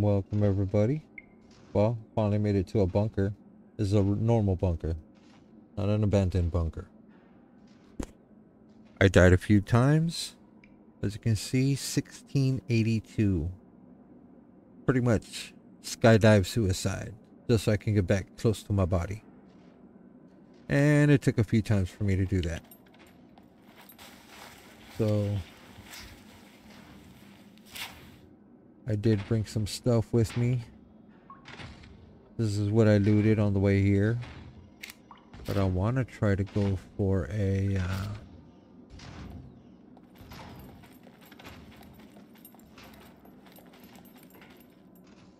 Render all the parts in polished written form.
Welcome everybody. Well, finally made it to a bunker. This is a normal bunker, not an abandoned bunker. I died a few times. As you can see, 1682. Pretty much skydive suicide, just so I can get back close to my body. And it took a few times for me to do that. So I did bring some stuff with me. This is what I looted on the way here. But I want to try to go for a...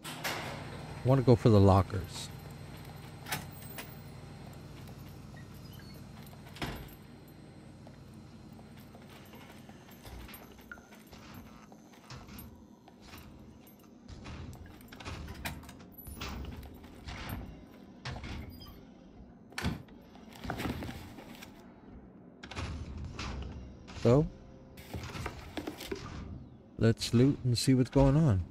I want to go for the lockers. So, let's loot and see what's going on.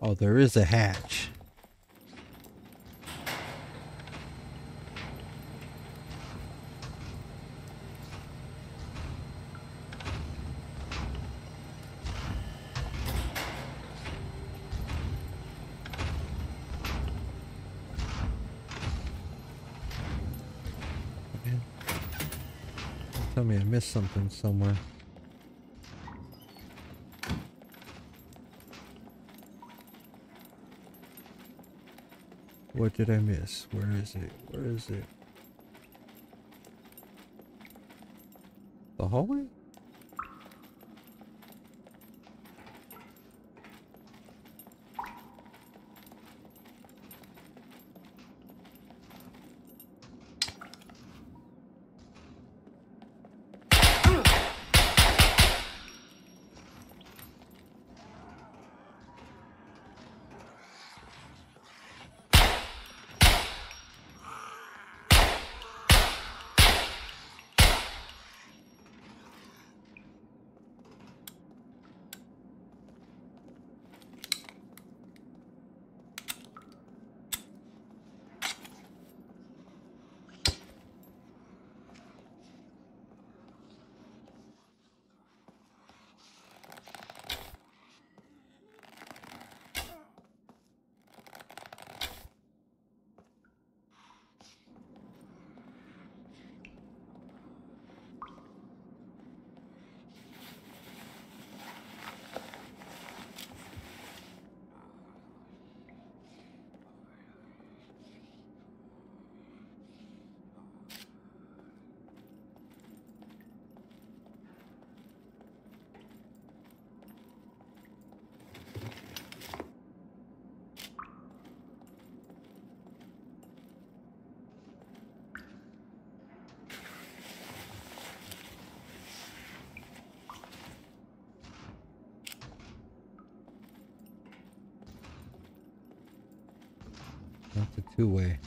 Oh, there is a hatch. Okay. Tell me I missed something somewhere. What did I miss? Where is it? Where is it? The hallway? a two-way.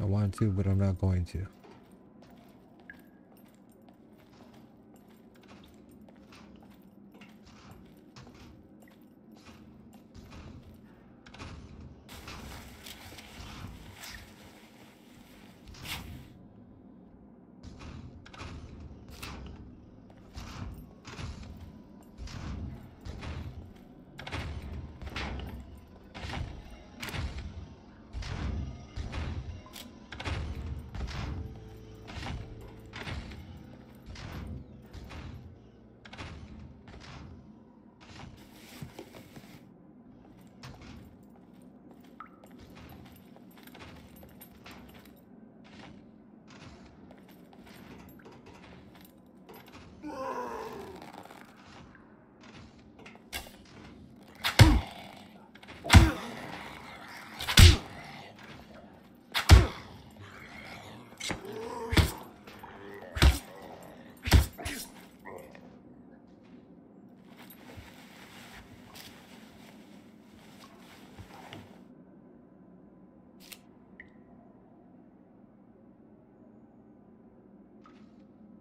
I want to, but I'm not going to.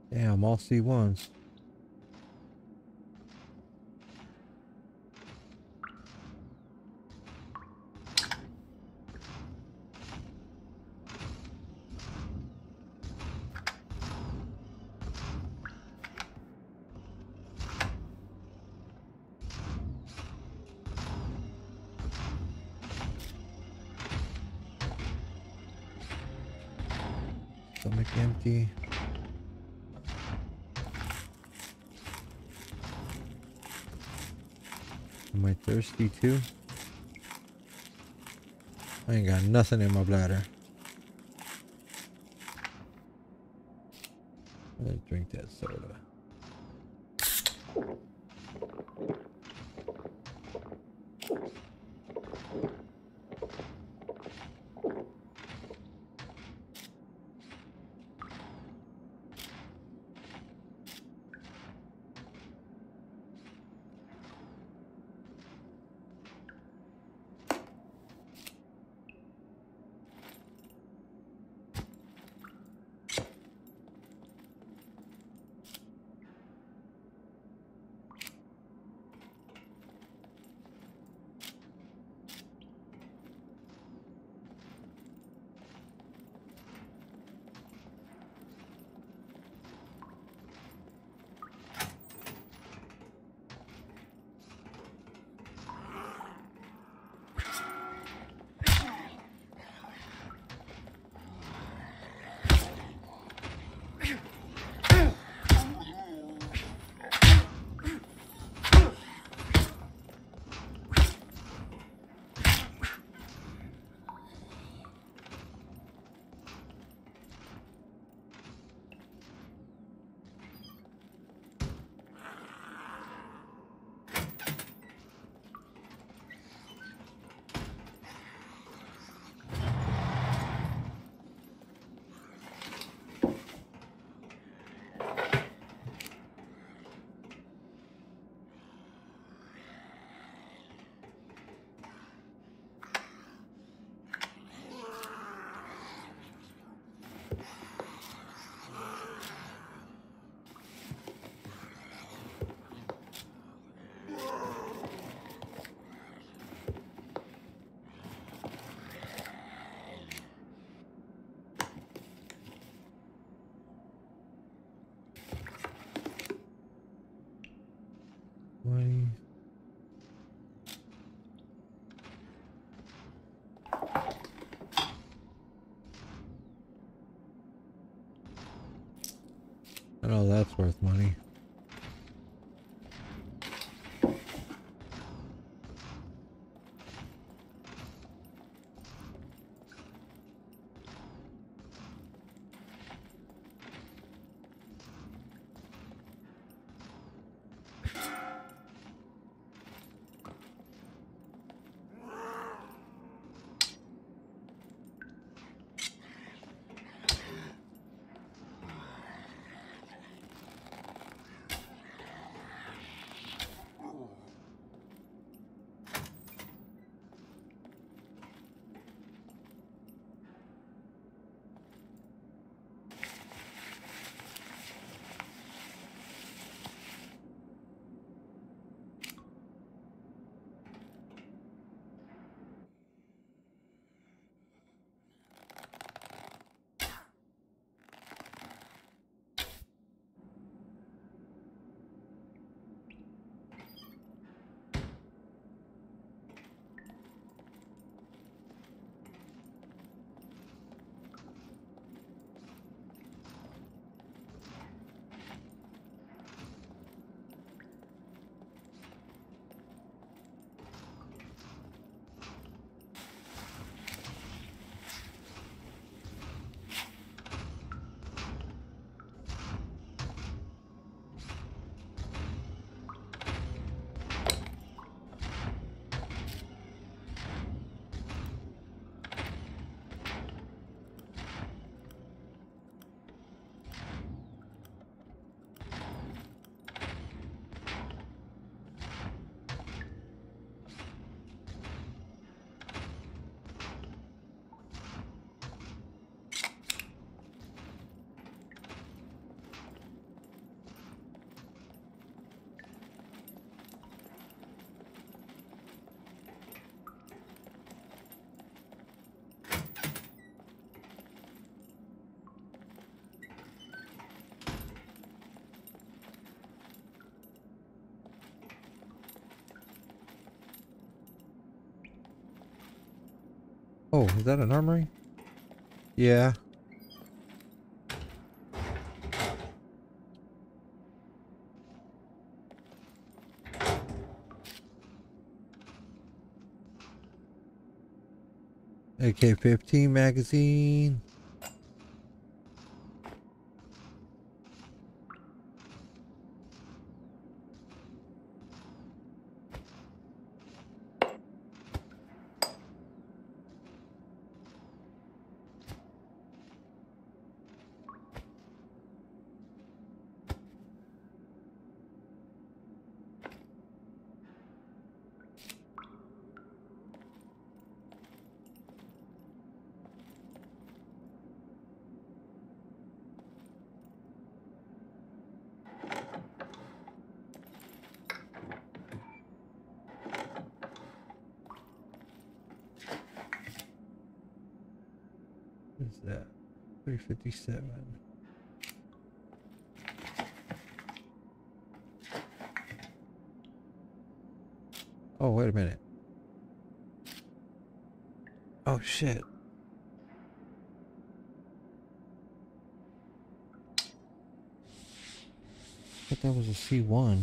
Damn, all C1s. Stomach empty. Am I thirsty too? I ain't got nothing in my bladder. I'm gonna drink that soda. Not all that's worth money. Oh, is that an armory? Yeah. AK-15 magazine. Is that 357? Oh, wait a minute. Oh, shit. I thought that was a C1.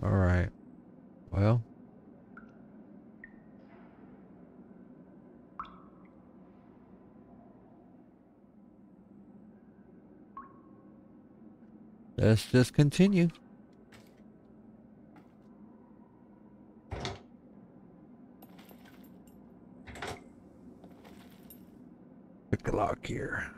Alright, well. Let's just continue. Pick the lock here.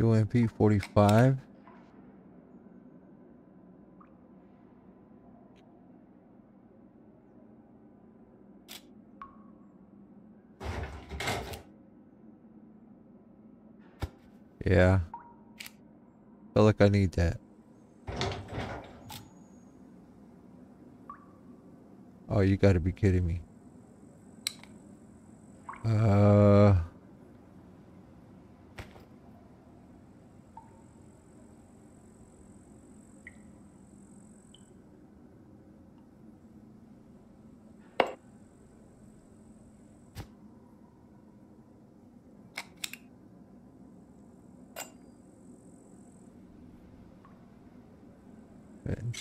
UMP 45. Yeah. Feel like I need that. Oh, you gotta be kidding me.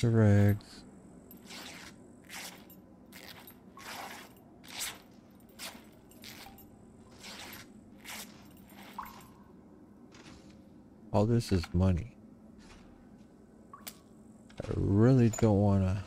Rags. All this is money. I really don't want to.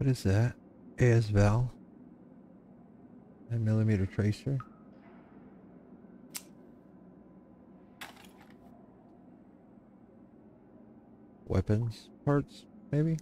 What is that? AS Val. 9mm tracer. Weapons parts, maybe?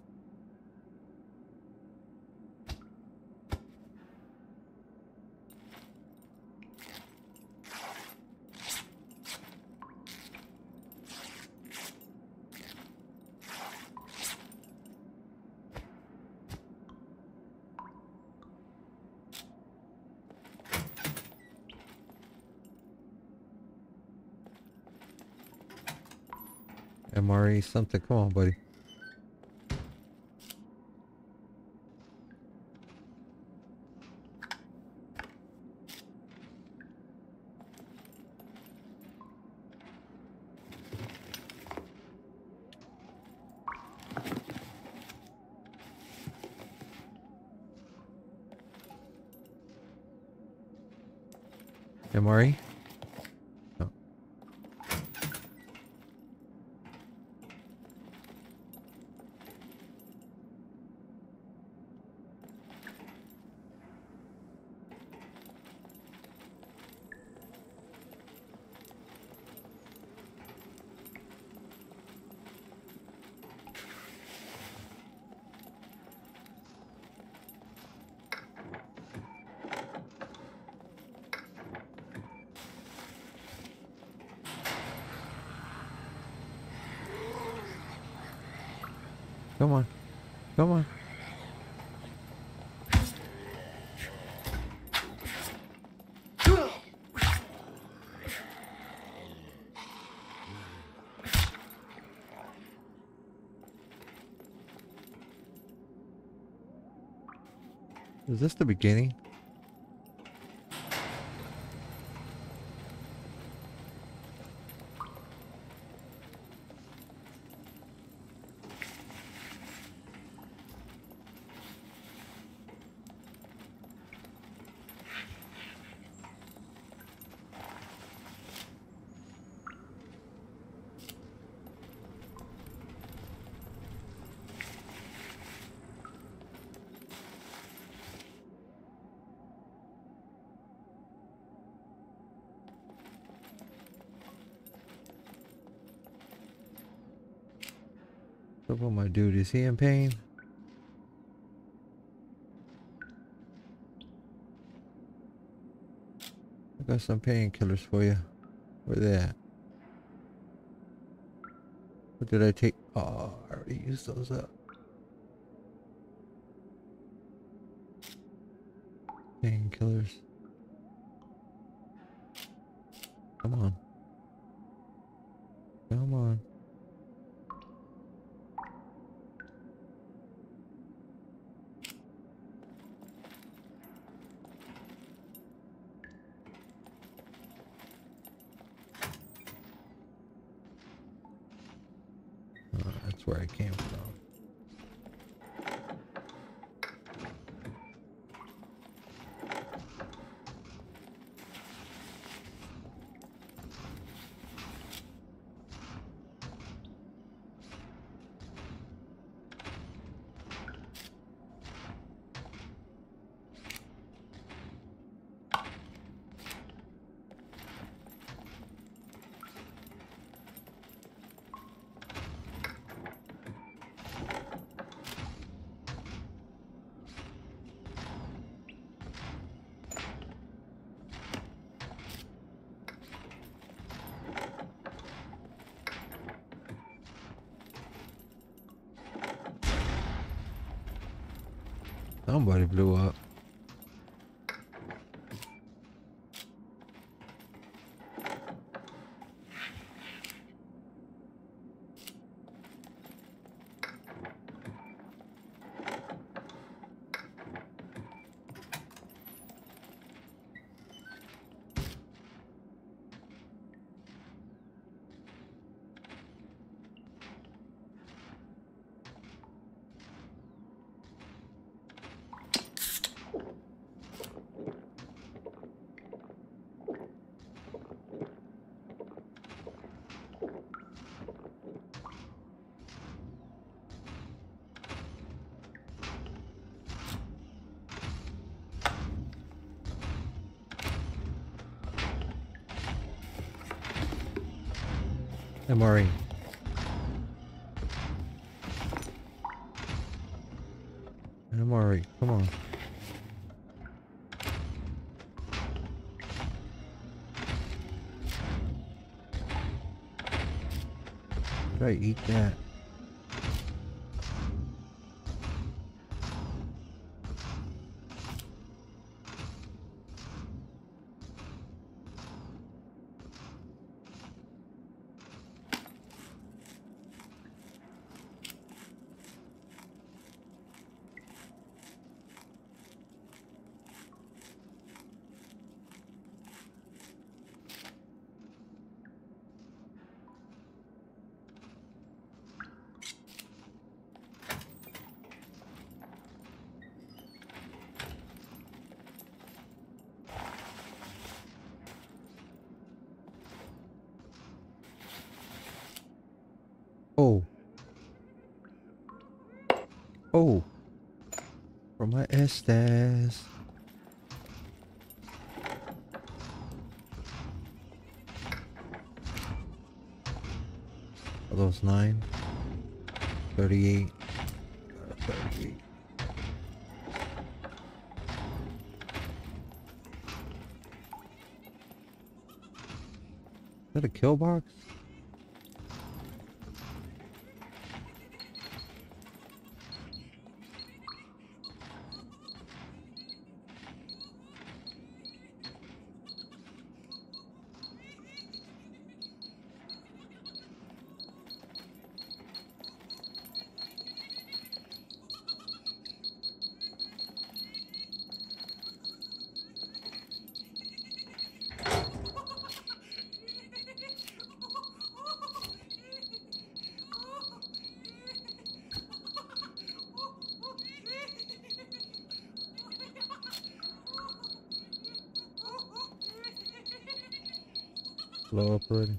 MRE something. Come on, buddy. MRE? Come on, come on. Is this the beginning? What's up with my dude? Is he in pain? I got some painkillers for you. Where they at? What did I take? Oh, I already used those up. Painkillers. Come on. Come on. Where I came from. Somebody blew up. MRE. MRE, come on. Try to eat that. Oh. Oh. From my estas. Are those 9? 38. 38. Is that a kill box? Blow up already.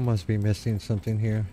Must be missing something here.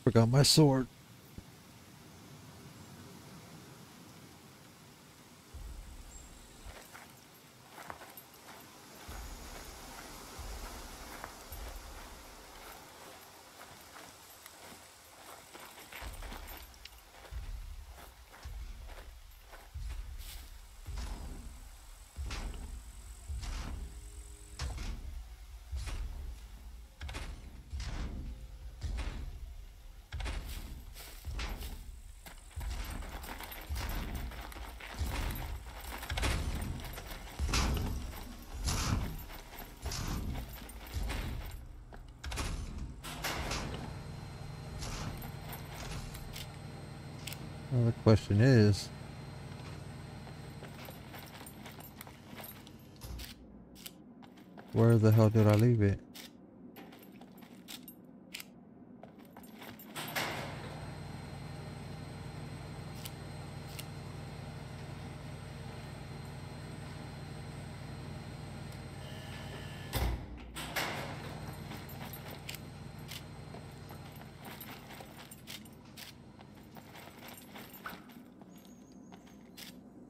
I forgot my sword. Well, the question is, where the hell did I leave it?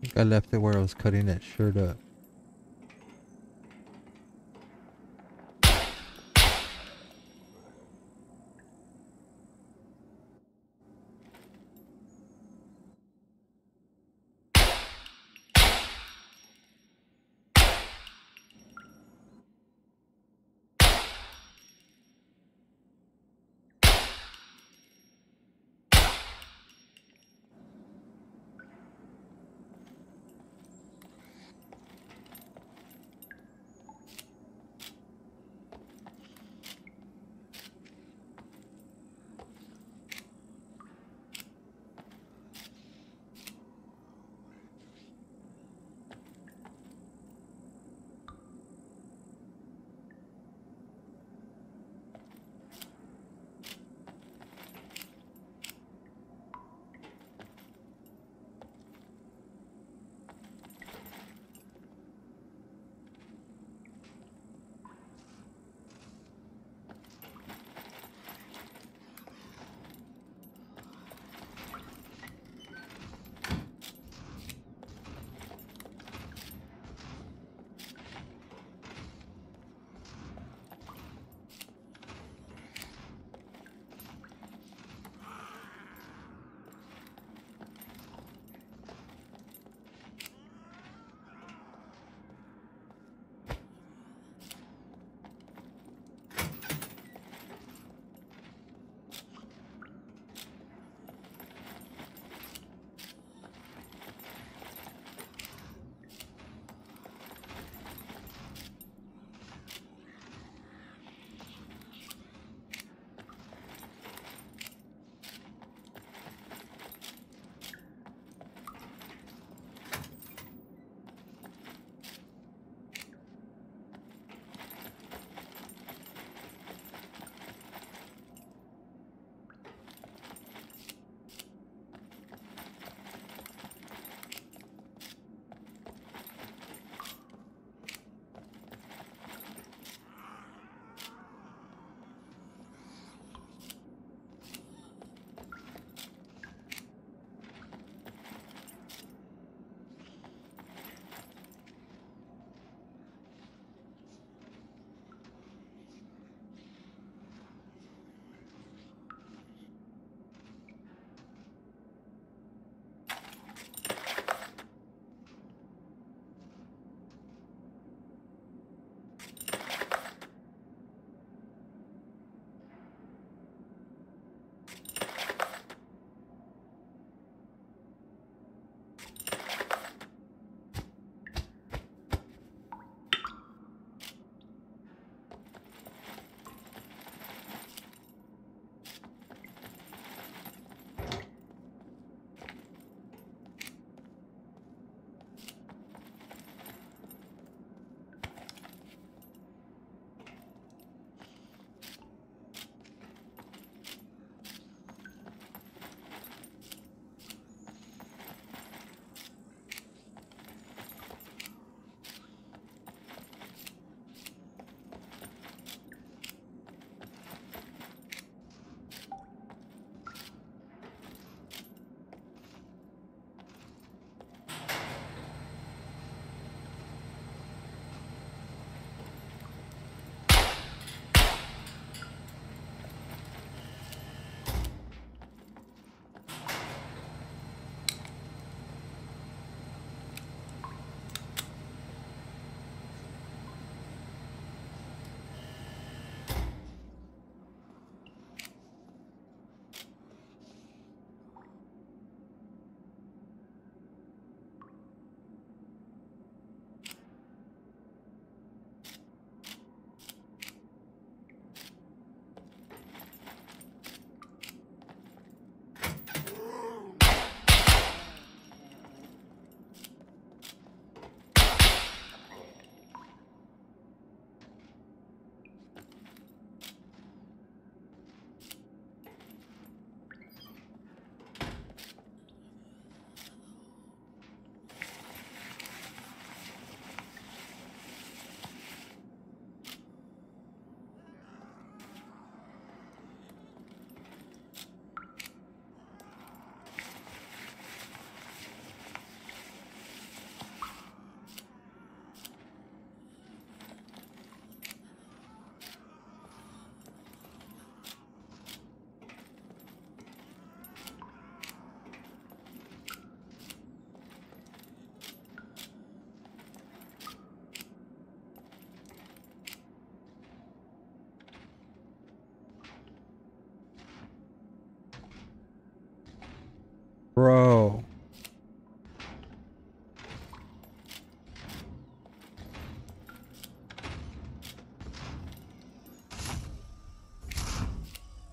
think I left it where I was cutting that shirt up.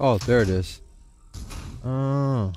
Oh, there it is. Oh.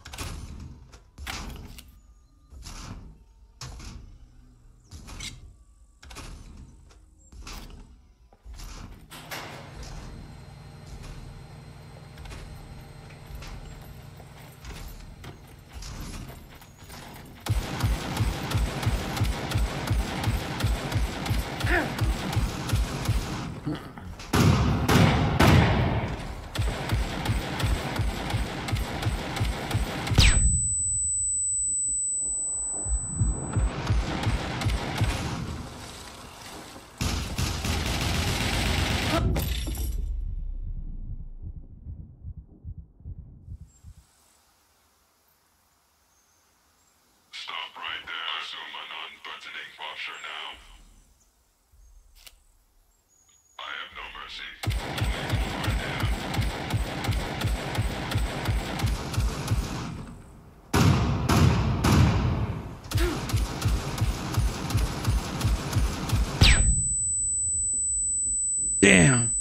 Damn.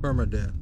Permadeath.